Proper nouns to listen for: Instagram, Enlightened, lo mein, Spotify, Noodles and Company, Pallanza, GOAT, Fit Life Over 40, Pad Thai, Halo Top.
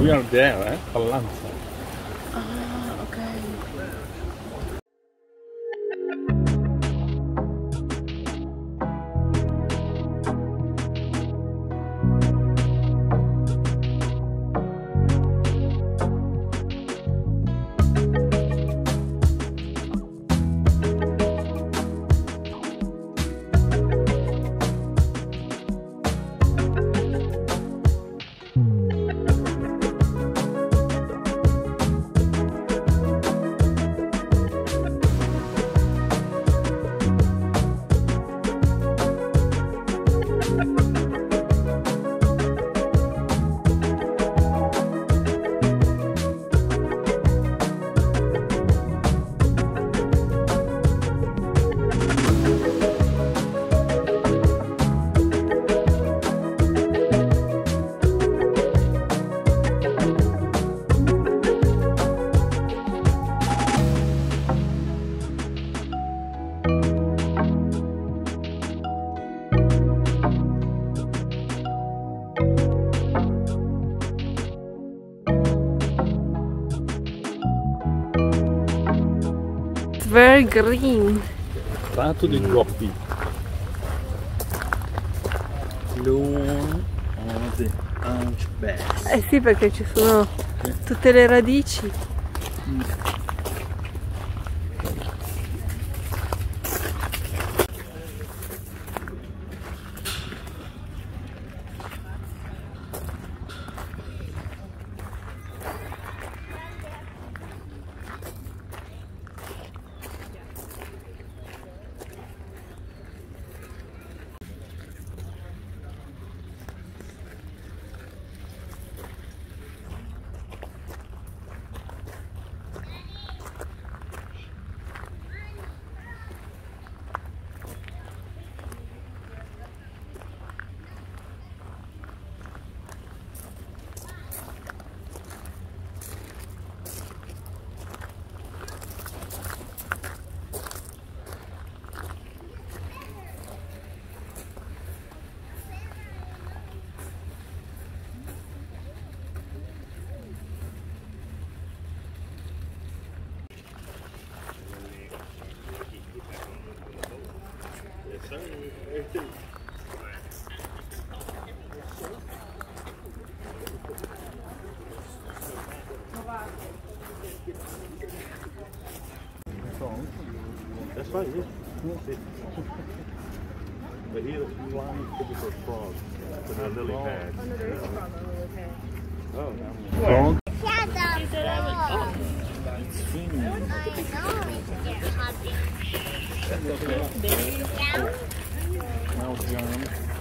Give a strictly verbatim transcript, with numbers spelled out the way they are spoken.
We are there, eh? Pallanza. Ah, ok. Very green. Prato dei coppi. Lawn of the Hunchbacks. Eh sì, perché ci sono tutte le radici. Mm. That's right, yeah. But here's one typical frog with a lily pad. Oh, frog? It's swimming. I know, it's getting hot. Down. Now it's